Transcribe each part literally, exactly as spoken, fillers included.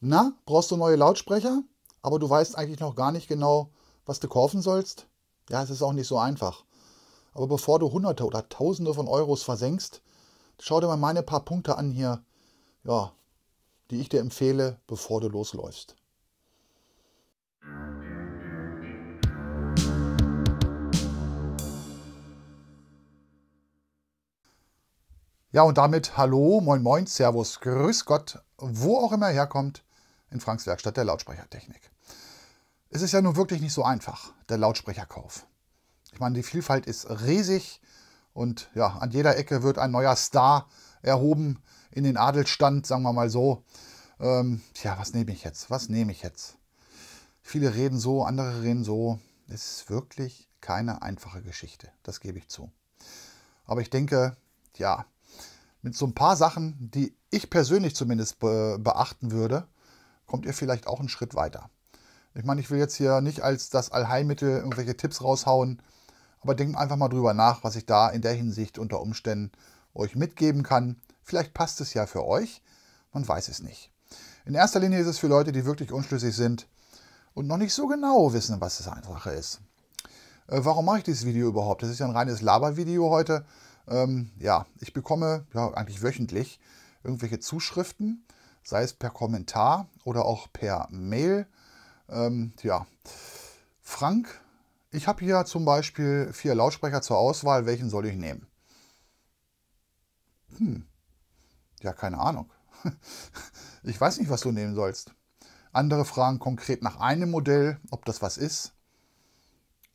Na, brauchst du neue Lautsprecher, aber du weißt eigentlich noch gar nicht genau, was du kaufen sollst? Ja, es ist auch nicht so einfach. Aber bevor du Hunderte oder Tausende von Euros versenkst, schau dir mal meine paar Punkte an hier, ja, die ich dir empfehle, bevor du losläufst. Ja, und damit hallo, moin moin, servus, grüß Gott, wo auch immer herkommt, in Franks Werkstatt der Lautsprechertechnik. Es ist ja nun wirklich nicht so einfach, der Lautsprecherkauf. Ich meine, die Vielfalt ist riesig und ja, an jeder Ecke wird ein neuer Star erhoben in den Adelsstand, sagen wir mal so. Ähm, tja, was nehme ich jetzt? Was nehme ich jetzt? Viele reden so, andere reden so. Es ist wirklich keine einfache Geschichte, das gebe ich zu. Aber ich denke, ja, mit so ein paar Sachen, die ich persönlich zumindest be- beachten würde, kommt ihr vielleicht auch einen Schritt weiter. Ich meine, ich will jetzt hier nicht als das Allheilmittel irgendwelche Tipps raushauen, aber denkt einfach mal drüber nach, was ich da in der Hinsicht unter Umständen euch mitgeben kann. Vielleicht passt es ja für euch, man weiß es nicht. In erster Linie ist es für Leute, die wirklich unschlüssig sind und noch nicht so genau wissen, was das Einfache ist. Äh, warum mache ich dieses Video überhaupt? Das ist ja ein reines Labervideo heute. Ähm, ja, ich bekomme ja, eigentlich wöchentlich irgendwelche Zuschriften, sei es per Kommentar oder auch per Mail. Ähm, ja, Frank, ich habe hier zum Beispiel vier Lautsprecher zur Auswahl, welchen soll ich nehmen? Hm, ja, keine Ahnung. Ich weiß nicht, was du nehmen sollst. Andere fragen konkret nach einem Modell, ob das was ist.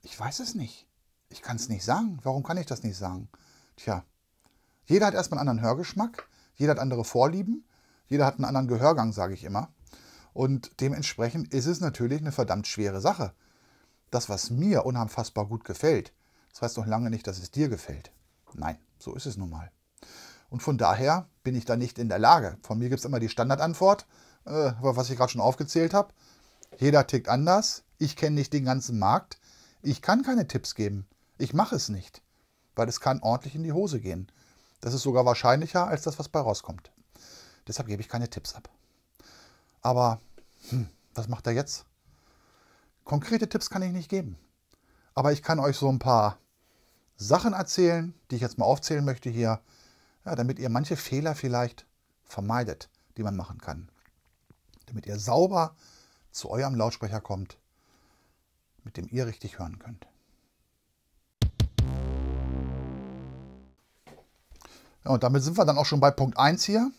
Ich weiß es nicht. Ich kann es nicht sagen. Warum kann ich das nicht sagen? Tja, jeder hat erstmal einen anderen Hörgeschmack, jeder hat andere Vorlieben, jeder hat einen anderen Gehörgang, sage ich immer. Und dementsprechend ist es natürlich eine verdammt schwere Sache. Das, was mir unfassbar gut gefällt, das heißt noch lange nicht, dass es dir gefällt. Nein, so ist es nun mal. Und von daher bin ich da nicht in der Lage. Von mir gibt es immer die Standardantwort, äh, was ich gerade schon aufgezählt habe. Jeder tickt anders, ich kenne nicht den ganzen Markt, ich kann keine Tipps geben, ich mache es nicht, weil es kann ordentlich in die Hose gehen. Das ist sogar wahrscheinlicher als das, was bei rauskommt. Deshalb gebe ich keine Tipps ab. Aber hm, was macht er jetzt? Konkrete Tipps kann ich nicht geben. Aber ich kann euch so ein paar Sachen erzählen, die ich jetzt mal aufzählen möchte hier, ja, damit ihr manche Fehler vielleicht vermeidet, die man machen kann. Damit ihr sauber zu eurem Lautsprecher kommt, mit dem ihr richtig hören könnt. Ja, und damit sind wir dann auch schon bei Punkt eins hier.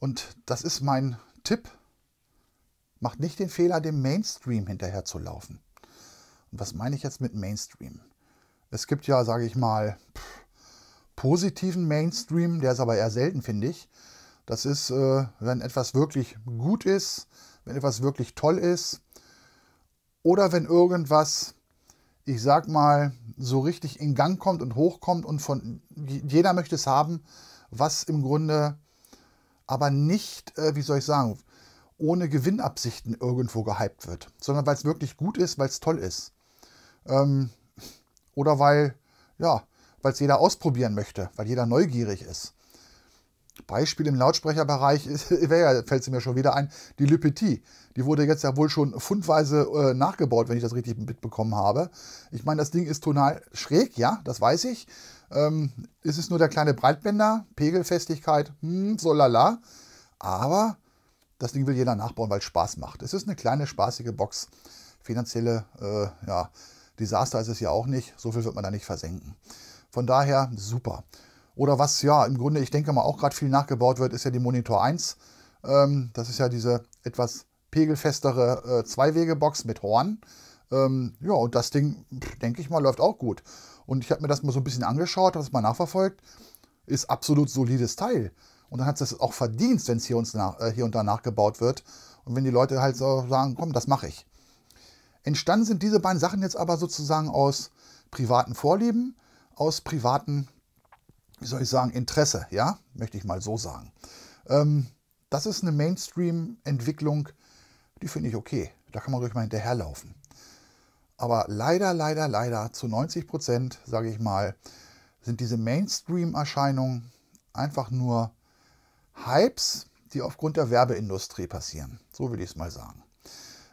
Und das ist mein Tipp. Macht nicht den Fehler, dem Mainstream hinterher zu laufen. Und was meine ich jetzt mit Mainstream? Es gibt ja, sage ich mal, pff, positiven Mainstream, der ist aber eher selten, finde ich. Das ist, äh, wenn etwas wirklich gut ist, wenn etwas wirklich toll ist oder wenn irgendwas, ich sag mal, so richtig in Gang kommt und hochkommt und von jeder möchte es haben, was im Grunde aber nicht, äh, wie soll ich sagen, ohne Gewinnabsichten irgendwo gehypt wird, sondern weil es wirklich gut ist, weil es toll ist. Ähm, oder weil, ja, weil es jeder ausprobieren möchte, weil jeder neugierig ist. Beispiel im Lautsprecherbereich wäre, fällt es mir schon wieder ein, die Le Petit. Die wurde jetzt ja wohl schon pfundweise äh, nachgebaut, wenn ich das richtig mitbekommen habe. Ich meine, das Ding ist tonal schräg, ja, das weiß ich. Ähm, ist es nur der kleine Breitbänder, Pegelfestigkeit, hm, so lala. Aber das Ding will jeder nachbauen, weil es Spaß macht. Es ist eine kleine, spaßige Box. Finanzielle äh, ja, Desaster ist es ja auch nicht. So viel wird man da nicht versenken. Von daher super. Oder was ja im Grunde, ich denke mal, auch gerade viel nachgebaut wird, ist ja die Monitor eins. Ähm, das ist ja diese etwas pegelfestere äh, Zwei-Wege-Box mit Horn. Ähm, ja, und das Ding, denke ich mal, läuft auch gut. Und ich habe mir das mal so ein bisschen angeschaut, habe es mal nachverfolgt. Ist absolut solides Teil. Und dann hat es auch verdient, wenn es hier, äh, hier und da nachgebaut wird. Und wenn die Leute halt so sagen, komm, das mache ich. Entstanden sind diese beiden Sachen jetzt aber sozusagen aus privaten Vorlieben, aus privaten, wie soll ich sagen, Interesse, ja, möchte ich mal so sagen. Ähm, das ist eine Mainstream-Entwicklung, die finde ich okay. Da kann man ruhig mal hinterherlaufen. Aber leider, leider, leider, zu neunzig Prozent, sage ich mal, sind diese Mainstream-Erscheinungen einfach nur Hypes, die aufgrund der Werbeindustrie passieren. So will ich es mal sagen.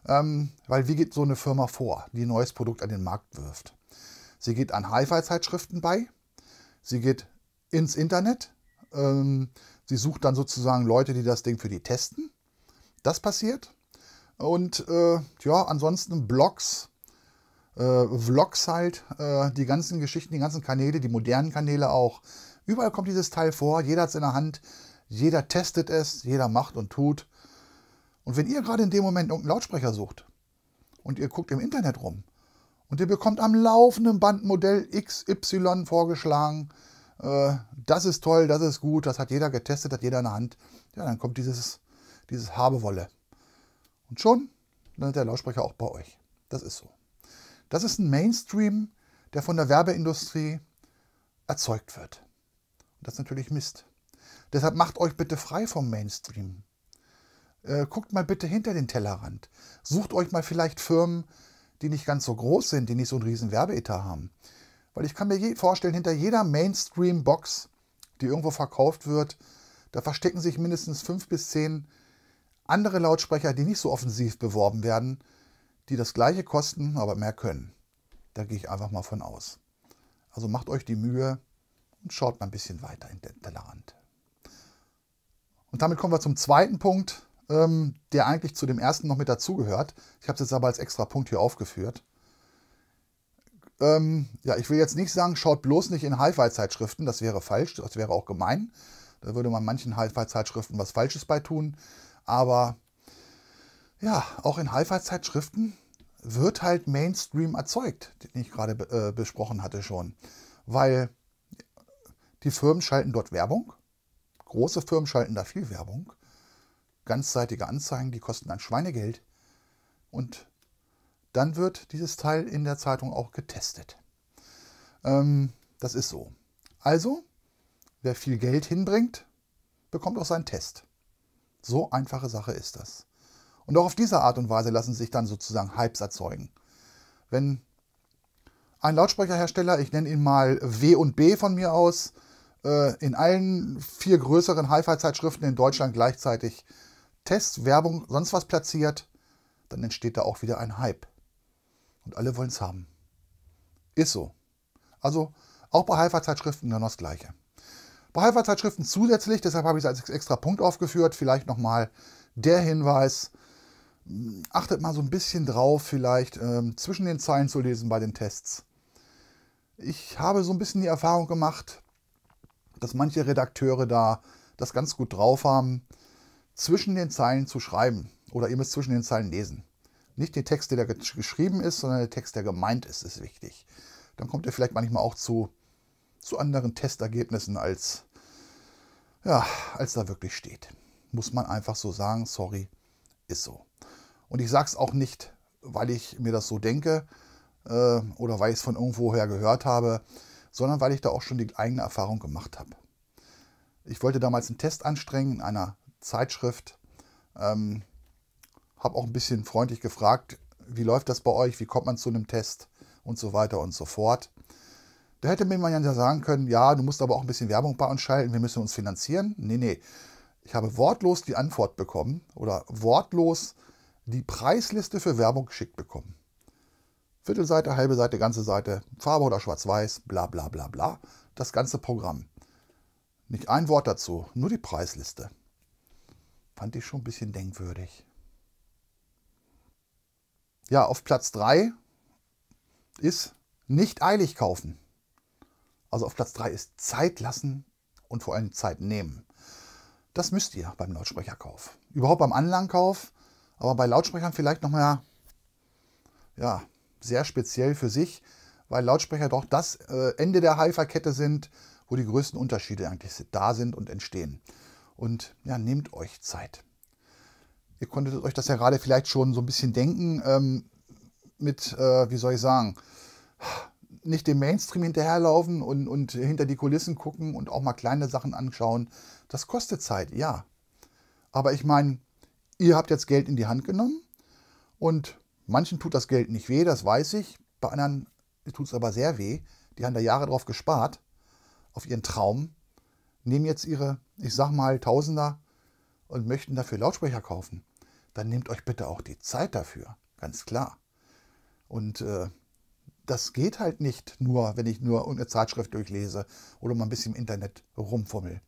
Ähm, weil wie geht so eine Firma vor, die ein neues Produkt an den Markt wirft? Sie geht an Hi-Fi-Zeitschriften bei, sie geht ins Internet, ähm, sie sucht dann sozusagen Leute, die das Ding für die testen. Das passiert. Und äh, ja, ansonsten Blogs, äh, Vlogs halt, äh, die ganzen Geschichten, die ganzen Kanäle, die modernen Kanäle auch. Überall kommt dieses Teil vor, jeder hat es in der Hand, jeder testet es, jeder macht und tut. Und wenn ihr gerade in dem Moment irgendeinen Lautsprecher sucht und ihr guckt im Internet rum und ihr bekommt am laufenden Band Modell X Y vorgeschlagen, äh, das ist toll, das ist gut, das hat jeder getestet, hat jeder in der Hand, ja, dann kommt dieses, dieses Habewolle. Und schon, dann ist der Lautsprecher auch bei euch. Das ist so. Das ist ein Mainstream, der von der Werbeindustrie erzeugt wird. Und das ist natürlich Mist. Deshalb macht euch bitte frei vom Mainstream. Guckt mal bitte hinter den Tellerrand. Sucht euch mal vielleicht Firmen, die nicht ganz so groß sind, die nicht so einen riesen Werbeetat haben. Weil ich kann mir vorstellen, hinter jeder Mainstream-Box, die irgendwo verkauft wird, da verstecken sich mindestens fünf bis zehn andere Lautsprecher, die nicht so offensiv beworben werden, die das gleiche kosten, aber mehr können. Da gehe ich einfach mal von aus. Also macht euch die Mühe und schaut mal ein bisschen weiter in den Tellerrand. Und damit kommen wir zum zweiten Punkt, der eigentlich zu dem ersten noch mit dazugehört. Ich habe es jetzt aber als extra Punkt hier aufgeführt. Ähm, ja, ich will jetzt nicht sagen, schaut bloß nicht in Hi-Fi-Zeitschriften, das wäre falsch, das wäre auch gemein. Da würde man manchen Hi-Fi-Zeitschriften was Falsches bei tun. Aber ja, auch in Hi-Fi-Zeitschriften wird halt Mainstream erzeugt, den ich gerade äh, besprochen hatte schon. Weil die Firmen schalten dort Werbung, große Firmen schalten da viel Werbung. Ganzseitige Anzeigen, die kosten ein Schweinegeld. Und dann wird dieses Teil in der Zeitung auch getestet. Ähm, das ist so. Also, wer viel Geld hinbringt, bekommt auch seinen Test. So einfache Sache ist das. Und auch auf diese Art und Weise lassen sich dann sozusagen Hypes erzeugen. Wenn ein Lautsprecherhersteller, ich nenne ihn mal W und B von mir aus, in allen vier größeren Hi-Fi-Zeitschriften in Deutschland gleichzeitig Tests, Werbung, sonst was platziert, dann entsteht da auch wieder ein Hype. Und alle wollen es haben. Ist so. Also auch bei Hi-Fi-Zeitschriften genau das Gleiche. Bei Hi-Fi-Zeitschriften zusätzlich, deshalb habe ich es als extra Punkt aufgeführt, vielleicht nochmal der Hinweis, achtet mal so ein bisschen drauf, vielleicht ähm, zwischen den Zeilen zu lesen bei den Tests. Ich habe so ein bisschen die Erfahrung gemacht, dass manche Redakteure da das ganz gut drauf haben, zwischen den Zeilen zu schreiben. Oder ihr müsst zwischen den Zeilen lesen. Nicht den Text, der geschrieben ist, sondern der Text, der gemeint ist, ist wichtig. Dann kommt ihr vielleicht manchmal auch zu, zu anderen Testergebnissen, als, ja, als da wirklich steht. Muss man einfach so sagen, sorry, ist so. Und ich sage es auch nicht, weil ich mir das so denke äh, oder weil ich es von irgendwoher gehört habe, sondern weil ich da auch schon die eigene Erfahrung gemacht habe. Ich wollte damals einen Test anstrengen in einer Zeitschrift, ähm, habe auch ein bisschen freundlich gefragt, wie läuft das bei euch, wie kommt man zu einem Test und so weiter und so fort. Da hätte mir man ja sagen können, ja, du musst aber auch ein bisschen Werbung bei uns schalten, wir müssen uns finanzieren. Nee, nee, ich habe wortlos die Antwort bekommen oder wortlos die Preisliste für Werbung geschickt bekommen. Viertelseite, halbe Seite, ganze Seite, Farbe oder schwarz-weiß, bla bla bla bla. Das ganze Programm. Nicht ein Wort dazu, nur die Preisliste. Fand ich schon ein bisschen denkwürdig. Ja, auf Platz drei ist nicht eilig kaufen. Also auf Platz drei ist Zeit lassen und vor allem Zeit nehmen. Das müsst ihr beim Lautsprecherkauf. Überhaupt beim Anlagenkauf, aber bei Lautsprechern vielleicht nochmal, ja, sehr speziell für sich, weil Lautsprecher doch das äh, Ende der Hi-Fi-Kette sind, wo die größten Unterschiede eigentlich da sind und entstehen. Und ja, nehmt euch Zeit. Ihr konntet euch das ja gerade vielleicht schon so ein bisschen denken, ähm, mit, äh, wie soll ich sagen, nicht dem Mainstream hinterherlaufen und, und hinter die Kulissen gucken und auch mal kleine Sachen anschauen. Das kostet Zeit, ja. Aber ich meine, ihr habt jetzt Geld in die Hand genommen und manchen tut das Geld nicht weh, das weiß ich. Bei anderen tut es aber sehr weh. Die haben da Jahre drauf gespart, auf ihren Traum. Nehmen jetzt ihre, ich sag mal, Tausender und möchten dafür Lautsprecher kaufen, dann nehmt euch bitte auch die Zeit dafür, ganz klar. Und äh, das geht halt nicht nur, wenn ich nur eine Zeitschrift durchlese oder mal ein bisschen im Internet rumfummel.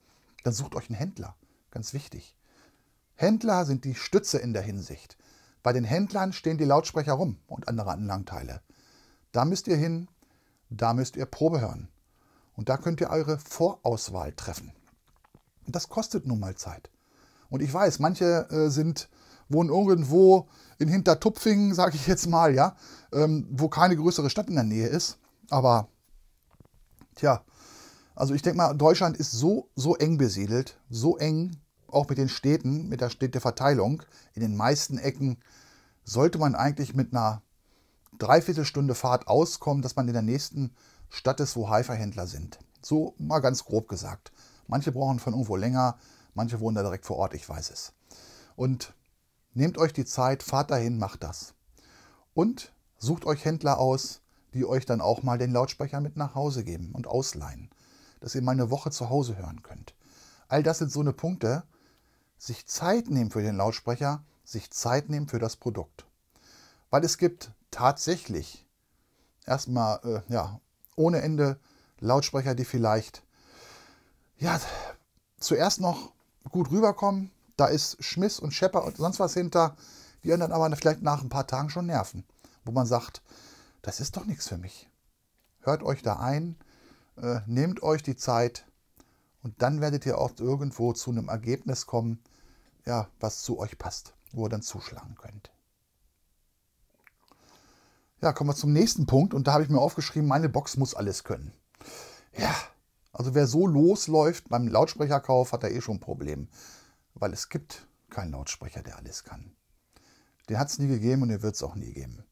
Dann sucht euch einen Händler, ganz wichtig. Händler sind die Stütze in der Hinsicht. Bei den Händlern stehen die Lautsprecher rum und andere Anlangteile. Da müsst ihr hin, da müsst ihr Probe hören. Und da könnt ihr eure Vorauswahl treffen. Und das kostet nun mal Zeit. Und ich weiß, manche äh, sind, wohnen irgendwo in Hintertupfingen, sage ich jetzt mal, ja, ähm, wo keine größere Stadt in der Nähe ist. Aber, tja, also ich denke mal, Deutschland ist so, so eng besiedelt, so eng, auch mit den Städten, mit der Städteverteilung. In den meisten Ecken sollte man eigentlich mit einer Dreiviertelstunde Fahrt auskommen, dass man in der nächsten Stadt ist, wo Hi-Fi-Händler sind. So mal ganz grob gesagt. Manche brauchen von irgendwo länger, manche wohnen da direkt vor Ort, ich weiß es. Und nehmt euch die Zeit, fahrt dahin, macht das. Und sucht euch Händler aus, die euch dann auch mal den Lautsprecher mit nach Hause geben und ausleihen, dass ihr mal eine Woche zu Hause hören könnt. All das sind so eine Punkte. Sich Zeit nehmen für den Lautsprecher, sich Zeit nehmen für das Produkt. Weil es gibt tatsächlich erstmal äh, ja, ohne Ende Lautsprecher, die vielleicht ja, zuerst noch gut rüberkommen. Da ist Schmiss und Schepper und sonst was hinter, die dann aber vielleicht nach ein paar Tagen schon nerven. Wo man sagt, das ist doch nichts für mich. Hört euch da ein, äh, nehmt euch die Zeit und dann werdet ihr auch irgendwo zu einem Ergebnis kommen, ja, was zu euch passt, wo ihr dann zuschlagen könnt. Ja, kommen wir zum nächsten Punkt und da habe ich mir aufgeschrieben, meine Box muss alles können. Ja, also wer so losläuft beim Lautsprecherkauf, hat da eh schon ein Problem, weil es gibt keinen Lautsprecher, der alles kann. Den hat es nie gegeben und den wird es auch nie geben.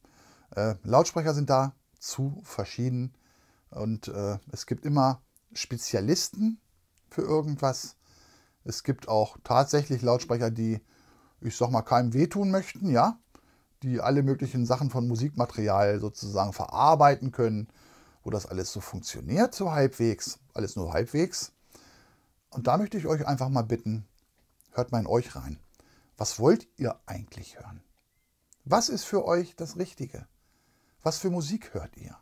Äh, Lautsprecher sind da zu verschieden und äh, es gibt immer Spezialisten für irgendwas. Es gibt auch tatsächlich Lautsprecher, die, ich sag mal, keinem wehtun möchten, ja, die alle möglichen Sachen von Musikmaterial sozusagen verarbeiten können, wo das alles so funktioniert, so halbwegs, alles nur halbwegs. Und da möchte ich euch einfach mal bitten, hört mal in euch rein. Was wollt ihr eigentlich hören? Was ist für euch das Richtige? Was für Musik hört ihr?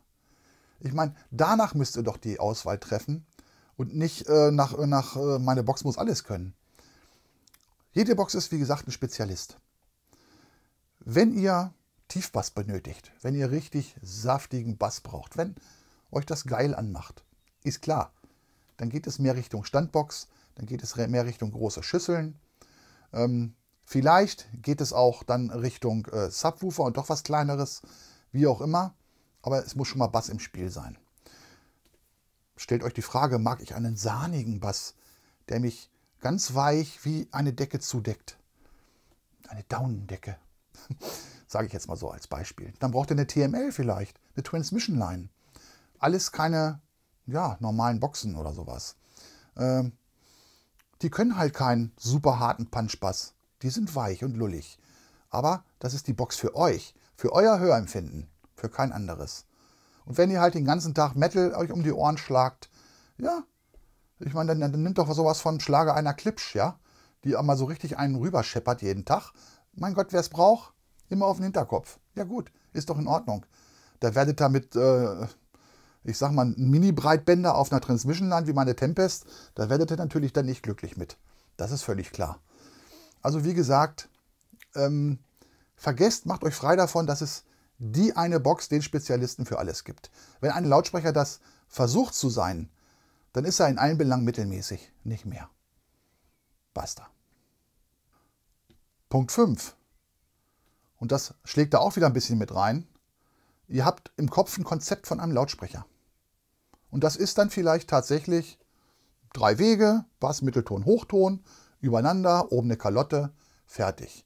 Ich meine, danach müsst ihr doch die Auswahl treffen und nicht äh, nach, nach äh, meine Box muss alles können. Jede Box ist, wie gesagt, ein Spezialist. Wenn ihr Tiefbass benötigt, wenn ihr richtig saftigen Bass braucht, wenn euch das geil anmacht, ist klar, dann geht es mehr Richtung Standbox, dann geht es mehr Richtung große Schüsseln. Ähm, vielleicht geht es auch dann Richtung äh, Subwoofer und doch was Kleineres, wie auch immer. Aber es muss schon mal Bass im Spiel sein. Stellt euch die Frage, mag ich einen sahnigen Bass, der mich ganz weich wie eine Decke zudeckt? Eine Daunendecke. Sage ich jetzt mal so als Beispiel. Dann braucht ihr eine T M L vielleicht, eine Transmission Line. Alles keine ja, normalen Boxen oder sowas. Ähm, die können halt keinen super harten Punch-Bass. Die sind weich und lullig. Aber das ist die Box für euch, für euer Hörempfinden, für kein anderes. Und wenn ihr halt den ganzen Tag Metal euch um die Ohren schlagt, ja, ich meine, dann, dann nimmt doch sowas von Schlager einer Klipsch, ja, die einmal so richtig einen rüberscheppert jeden Tag. Mein Gott, wer es braucht, immer auf den Hinterkopf. Ja gut, ist doch in Ordnung. Da werdet ihr mit, äh, ich sag mal, Mini-Breitbänder auf einer Transmission Line wie meine Tempest, da werdet ihr natürlich dann nicht glücklich mit. Das ist völlig klar. Also wie gesagt, ähm, vergesst, macht euch frei davon, dass es die eine Box den Spezialisten für alles gibt. Wenn ein Lautsprecher das versucht zu sein, dann ist er in allen Belangen mittelmäßig, nicht mehr. Basta. Punkt fünf, und das schlägt da auch wieder ein bisschen mit rein, ihr habt im Kopf ein Konzept von einem Lautsprecher. Und das ist dann vielleicht tatsächlich drei Wege, Bass, Mittelton, Hochton, übereinander, oben eine Kalotte, fertig.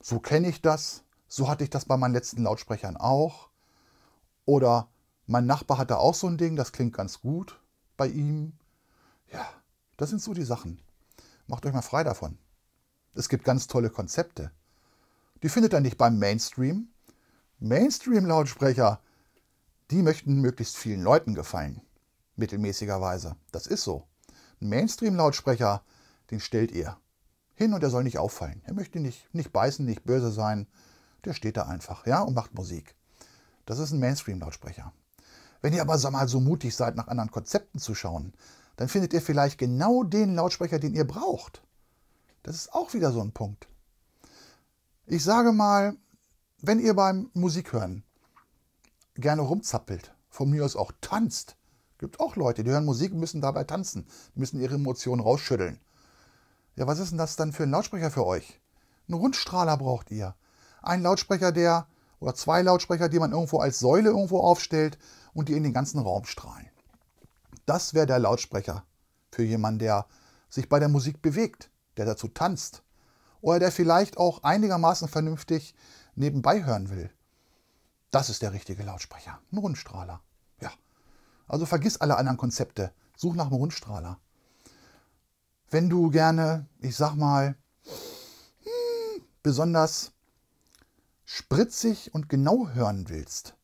So kenne ich das, so hatte ich das bei meinen letzten Lautsprechern auch. Oder mein Nachbar hat da auch so ein Ding, das klingt ganz gut bei ihm. Ja, das sind so die Sachen. Macht euch mal frei davon. Es gibt ganz tolle Konzepte. Die findet ihr nicht beim Mainstream. Mainstream-Lautsprecher, die möchten möglichst vielen Leuten gefallen. Mittelmäßigerweise. Das ist so. Ein Mainstream-Lautsprecher, den stellt ihr hin und er soll nicht auffallen. Er möchte nicht, nicht beißen, nicht böse sein. Der steht da einfach, ja, und macht Musik. Das ist ein Mainstream-Lautsprecher. Wenn ihr aber mal so mutig seid, nach anderen Konzepten zu schauen, dann findet ihr vielleicht genau den Lautsprecher, den ihr braucht. Das ist auch wieder so ein Punkt. Ich sage mal, wenn ihr beim Musikhören gerne rumzappelt, von mir aus auch tanzt, gibt auch Leute, die hören Musik und müssen dabei tanzen, müssen ihre Emotionen rausschütteln. Ja, was ist denn das dann für ein Lautsprecher für euch? Einen Rundstrahler braucht ihr. Ein Lautsprecher, der, oder zwei Lautsprecher, die man irgendwo als Säule irgendwo aufstellt und die in den ganzen Raum strahlen. Das wäre der Lautsprecher für jemanden, der sich bei der Musik bewegt, der dazu tanzt oder der vielleicht auch einigermaßen vernünftig nebenbei hören will. Das ist der richtige Lautsprecher, ein Rundstrahler. Ja, also vergiss alle anderen Konzepte, such nach einem Rundstrahler. Wenn du gerne, ich sag mal, besonders spritzig und genau hören willst,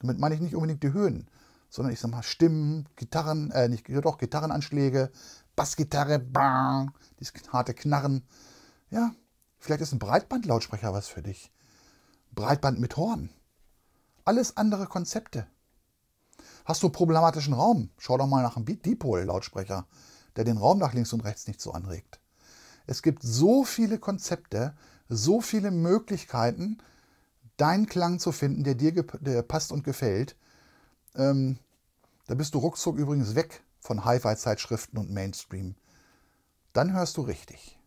damit meine ich nicht unbedingt die Höhen, sondern ich sag mal Stimmen, Gitarren, äh, nicht, doch, Gitarrenanschläge, Bassgitarre, bang, dieses harte Knarren. Ja, vielleicht ist ein Breitbandlautsprecher was für dich. Breitband mit Horn. Alles andere Konzepte. Hast du einen problematischen Raum? Schau doch mal nach einem Dipol-Lautsprecher, der den Raum nach links und rechts nicht so anregt. Es gibt so viele Konzepte, so viele Möglichkeiten, deinen Klang zu finden, der dir der passt und gefällt. Ähm, da bist du ruckzuck übrigens weg von Hi-Fi-Zeitschriften und Mainstream. Dann hörst du richtig.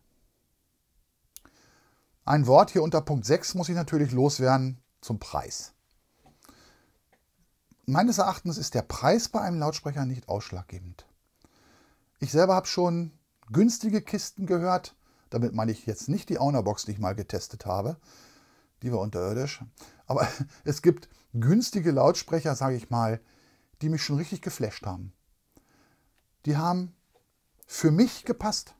Ein Wort hier unter Punkt sechs muss ich natürlich loswerden zum Preis. Meines Erachtens ist der Preis bei einem Lautsprecher nicht ausschlaggebend. Ich selber habe schon günstige Kisten gehört, damit meine ich jetzt nicht die Aunerbox, die ich mal getestet habe. Die war unterirdisch. Aber es gibt günstige Lautsprecher, sage ich mal, die mich schon richtig geflasht haben. Die haben für mich gepasst.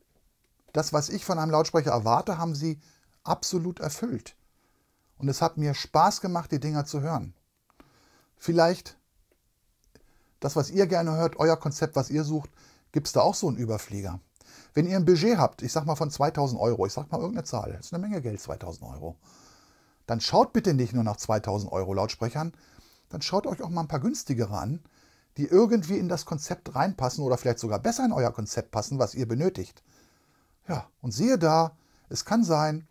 Das, was ich von einem Lautsprecher erwarte, haben sie absolut erfüllt. Und es hat mir Spaß gemacht, die Dinger zu hören. Vielleicht das, was ihr gerne hört, euer Konzept, was ihr sucht, gibt es da auch so einen Überflieger. Wenn ihr ein Budget habt, ich sag mal von zweitausend Euro, ich sag mal irgendeine Zahl, das ist eine Menge Geld, zweitausend Euro, dann schaut bitte nicht nur nach zweitausend Euro Lautsprechern, dann schaut euch auch mal ein paar günstigere an, die irgendwie in das Konzept reinpassen oder vielleicht sogar besser in euer Konzept passen, was ihr benötigt. Ja, und siehe da, es kann sein,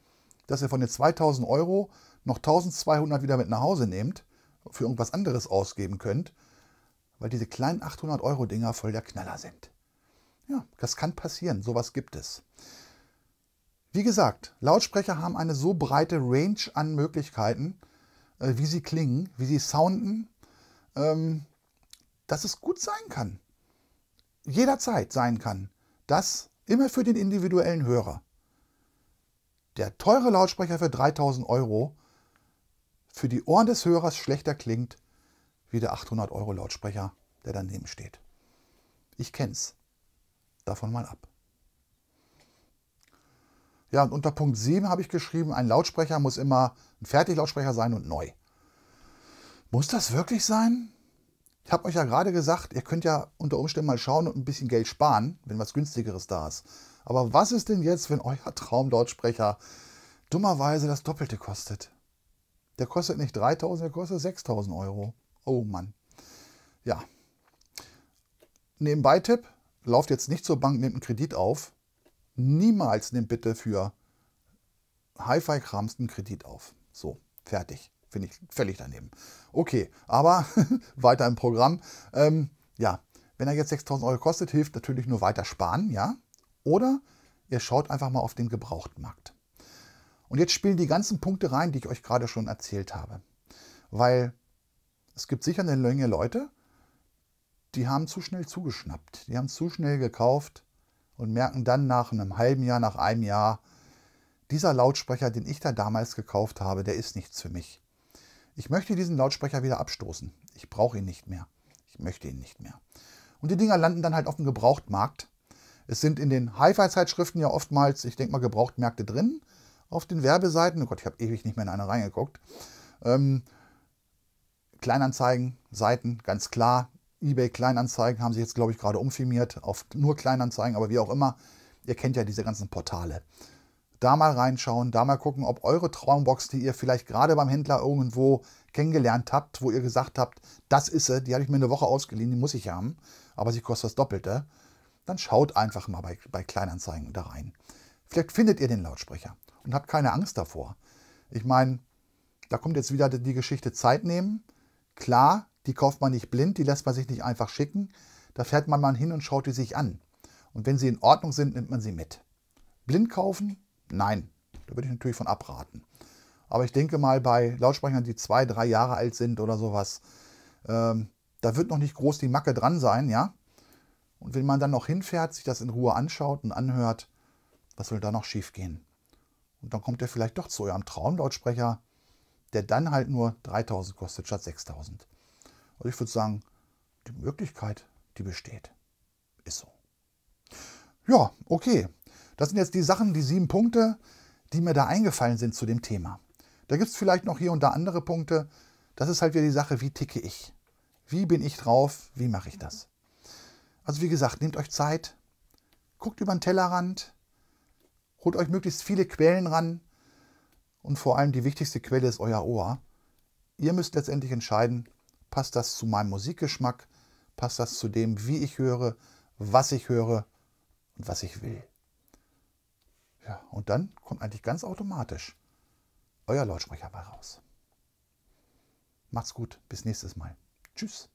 dass ihr von den zweitausend Euro noch eintausendzweihundert wieder mit nach Hause nehmt, für irgendwas anderes ausgeben könnt, weil diese kleinen achthundert Euro Dinger voll der Knaller sind. Ja, das kann passieren, sowas gibt es. Wie gesagt, Lautsprecher haben eine so breite Range an Möglichkeiten, wie sie klingen, wie sie sounden, dass es gut sein kann, jederzeit sein kann, das immer für den individuellen Hörer. Der teure Lautsprecher für dreitausend Euro für die Ohren des Hörers schlechter klingt wie der achthundert Euro Lautsprecher, der daneben steht. Ich kenn's. Davon mal ab. Ja, und unter Punkt sieben habe ich geschrieben, ein Lautsprecher muss immer ein Fertiglautsprecher sein und neu. Muss das wirklich sein? Ich habe euch ja gerade gesagt, ihr könnt ja unter Umständen mal schauen und ein bisschen Geld sparen, wenn was günstigeres da ist. Aber was ist denn jetzt, wenn euer Traumlautsprecher dummerweise das Doppelte kostet? Der kostet nicht dreitausend, der kostet sechstausend Euro. Oh Mann. Ja. Nebenbei Tipp, lauft jetzt nicht zur Bank, nehmt einen Kredit auf. Niemals nehmt bitte für Hi-Fi-Krams einen Kredit auf. So, fertig. Finde ich völlig daneben. Okay, aber weiter im Programm. Ähm, ja, wenn er jetzt sechstausend Euro kostet, hilft natürlich nur weiter sparen, ja? Oder ihr schaut einfach mal auf den Gebrauchtmarkt. Und jetzt spielen die ganzen Punkte rein, die ich euch gerade schon erzählt habe. Weil es gibt sicher eine Menge Leute, die haben zu schnell zugeschnappt. Die haben zu schnell gekauft und merken dann nach einem halben Jahr, nach einem Jahr, dieser Lautsprecher, den ich da damals gekauft habe, der ist nichts für mich. Ich möchte diesen Lautsprecher wieder abstoßen. Ich brauche ihn nicht mehr. Ich möchte ihn nicht mehr. Und die Dinger landen dann halt auf dem Gebrauchtmarkt. Es sind in den Hi-Fi-Zeitschriften ja oftmals, ich denke mal, Gebrauchtmärkte drin, auf den Werbeseiten. Oh Gott, ich habe ewig nicht mehr in eine reingeguckt. Ähm, Kleinanzeigen, Seiten, ganz klar. eBay-Kleinanzeigen haben sie jetzt, glaube ich, gerade umfirmiert auf nur Kleinanzeigen, aber wie auch immer. Ihr kennt ja diese ganzen Portale. da mal reinschauen, da mal gucken, ob eure Traumbox, die ihr vielleicht gerade beim Händler irgendwo kennengelernt habt, wo ihr gesagt habt, das ist sie, die habe ich mir eine Woche ausgeliehen, die muss ich haben, aber sie kostet das Doppelte, dann schaut einfach mal bei, bei Kleinanzeigen da rein. Vielleicht findet ihr den Lautsprecher und habt keine Angst davor. Ich meine, da kommt jetzt wieder die Geschichte Zeit nehmen. Klar, die kauft man nicht blind, die lässt man sich nicht einfach schicken. Da fährt man mal hin und schaut die sich an. Und wenn sie in Ordnung sind, nimmt man sie mit. Blind kaufen? Nein, da würde ich natürlich von abraten. Aber ich denke mal, bei Lautsprechern, die zwei, drei Jahre alt sind oder sowas, ähm, da wird noch nicht groß die Macke dran sein, ja. Und wenn man dann noch hinfährt, sich das in Ruhe anschaut und anhört, was soll da noch schief gehen? Und dann kommt ihr vielleicht doch zu eurem Traumlautsprecher, der dann halt nur dreitausend kostet statt sechstausend. Und ich würde sagen, die Möglichkeit, die besteht. Ist so. Ja, okay. Das sind jetzt die Sachen, die sieben Punkte, die mir da eingefallen sind zu dem Thema. Da gibt es vielleicht noch hier und da andere Punkte. Das ist halt wieder die Sache, wie ticke ich? Wie bin ich drauf? Wie mache ich das? Also wie gesagt, nehmt euch Zeit, guckt über den Tellerrand, holt euch möglichst viele Quellen ran und vor allem die wichtigste Quelle ist euer Ohr. Ihr müsst letztendlich entscheiden, passt das zu meinem Musikgeschmack, passt das zu dem, wie ich höre, was ich höre und was ich will. Ja, und dann kommt eigentlich ganz automatisch euer Lautsprecher bei raus. Macht's gut, bis nächstes Mal. Tschüss.